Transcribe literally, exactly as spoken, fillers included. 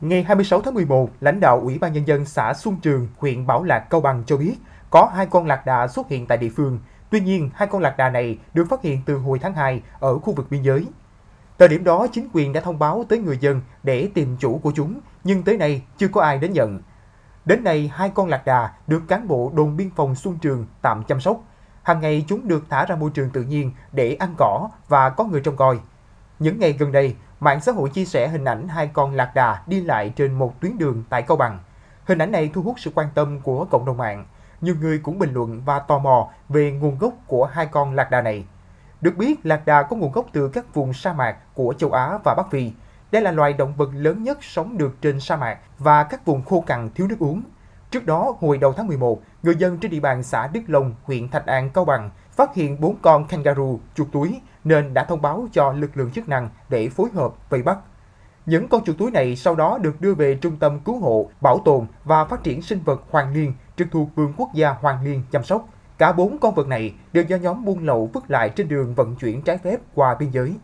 Ngày hai mươi sáu tháng mười một, lãnh đạo Ủy ban Nhân dân xã Xuân Trường, huyện Bảo Lạc, Cao Bằng cho biết có hai con lạc đà xuất hiện tại địa phương. Tuy nhiên, hai con lạc đà này được phát hiện từ hồi tháng hai ở khu vực biên giới. Thời điểm đó, chính quyền đã thông báo tới người dân để tìm chủ của chúng, nhưng tới nay chưa có ai đến nhận. Đến nay, hai con lạc đà được cán bộ đồn biên phòng Xuân Trường tạm chăm sóc. Hàng ngày chúng được thả ra môi trường tự nhiên để ăn cỏ và có người trông coi. Những ngày gần đây, mạng xã hội chia sẻ hình ảnh hai con lạc đà đi lại trên một tuyến đường tại Cao Bằng. Hình ảnh này thu hút sự quan tâm của cộng đồng mạng. Nhiều người cũng bình luận và tò mò về nguồn gốc của hai con lạc đà này. Được biết, lạc đà có nguồn gốc từ các vùng sa mạc của châu Á và Bắc Phi. Đây là loài động vật lớn nhất sống được trên sa mạc và các vùng khô cằn thiếu nước uống. Trước đó, hồi đầu tháng mười một, người dân trên địa bàn xã Đức Long, huyện Thạch An, Cao Bằng phát hiện bốn con kangaroo chuột túi nên đã thông báo cho lực lượng chức năng để phối hợp vây bắt. Những con chuột túi này sau đó được đưa về Trung tâm Cứu hộ, Bảo tồn và Phát triển Sinh vật Hoàng Liên trực thuộc Vườn Quốc gia Hoàng Liên chăm sóc. Cả bốn con vật này đều do nhóm buôn lậu vứt lại trên đường vận chuyển trái phép qua biên giới.